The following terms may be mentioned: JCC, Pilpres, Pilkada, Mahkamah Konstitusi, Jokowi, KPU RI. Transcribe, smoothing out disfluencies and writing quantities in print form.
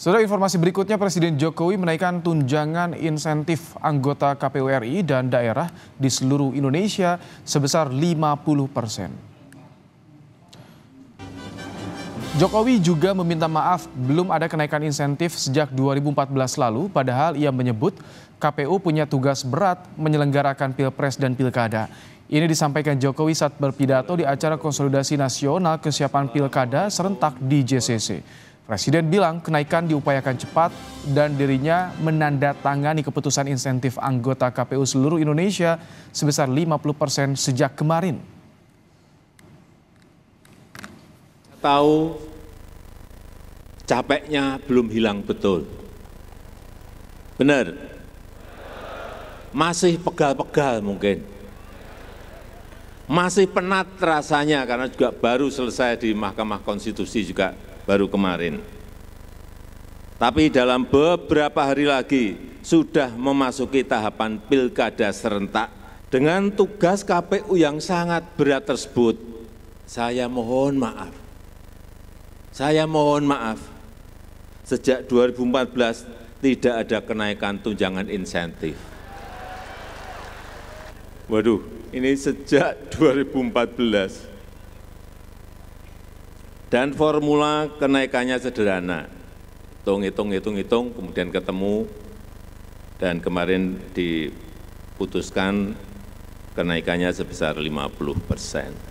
Saudara, informasi berikutnya, Presiden Jokowi menaikkan tunjangan insentif anggota KPU RI dan daerah di seluruh Indonesia sebesar 50%. Jokowi juga meminta maaf belum ada kenaikan insentif sejak 2014 lalu, padahal ia menyebut KPU punya tugas berat menyelenggarakan Pilpres dan Pilkada. Ini disampaikan Jokowi saat berpidato di acara konsolidasi nasional kesiapan Pilkada serentak di JCC. Presiden bilang kenaikan diupayakan cepat dan dirinya menandatangani keputusan insentif anggota KPU seluruh Indonesia sebesar 50% sejak kemarin. Tahu capeknya belum hilang betul. Benar. Masih pegal-pegal mungkin. Masih penat rasanya karena juga baru selesai di Mahkamah Konstitusi juga. Baru kemarin. Tapi dalam beberapa hari lagi sudah memasuki tahapan pilkada serentak. Dengan tugas KPU yang sangat berat tersebut, saya mohon maaf. Saya mohon maaf. Sejak 2014 tidak ada kenaikan tunjangan insentif. Waduh, ini sejak 2014. Dan formula kenaikannya sederhana, hitung, kemudian ketemu, dan kemarin diputuskan kenaikannya sebesar 50%.